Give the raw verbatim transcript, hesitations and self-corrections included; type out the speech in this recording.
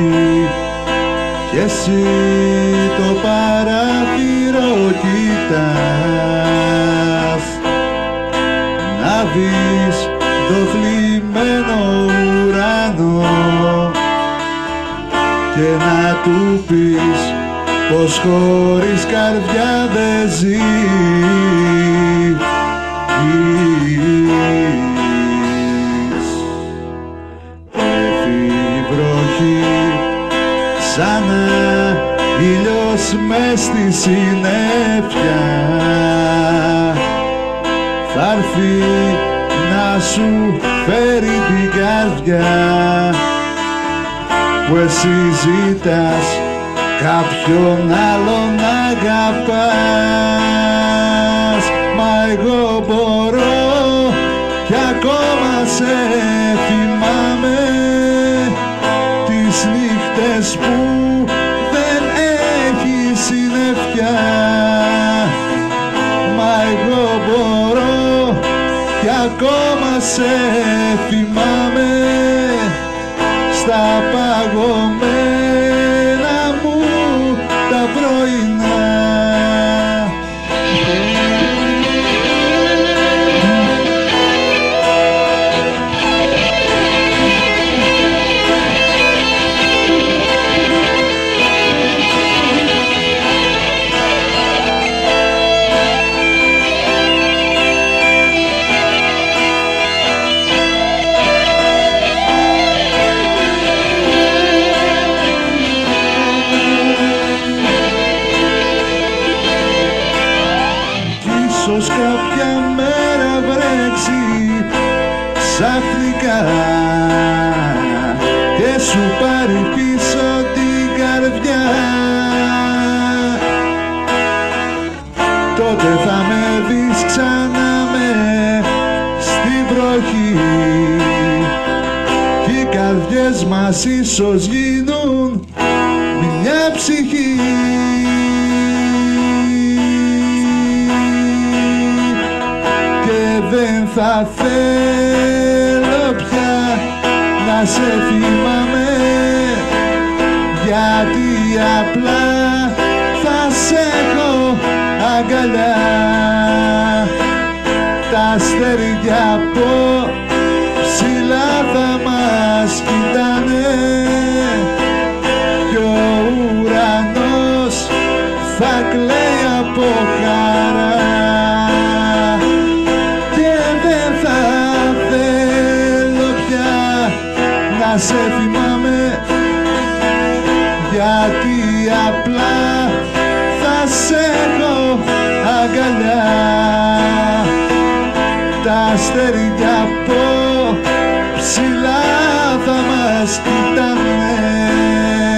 βροχή κι εσύ το παράθυρο κοιτάς να δεις το θλιμμένο ουρανό και να του πεις πως χωρίς καρδιά δεν ζεις. Πέφτει η βροχή σαν ήλιος μες στη συννεφιά, θα έρθει να σου φέρει την καρδιά που εσύ ζητάς κάποιον άλλον αγαπάς, μα εγώ μπορώ κι ακόμα σε θυμάμαι τις νύχτες που δεν έχει συννεφιά, μα εγώ μπορώ κι ακόμα σε θυμάμαι στα παγωμένα ξαφνικά και σου πάρει πίσω την καρδιά, τότε θα με δεις ξανά με στην βροχή κι οι καρδιές μας ίσως γίνουν μια ψυχή. Δεν θα θέλω πια να σε θυμάμαι, γιατί απλά θα σε έχω αγκαλιά. Τα αστέρια από ψηλά θα μας κοιτάνε κι ο ουρανός θα κλαίει από χαρά. Να σε θυμάμαι, γιατί απλά θα σε έχω αγκαλιά. Τα αστέρια από ψηλά θα μας κοιτάνε.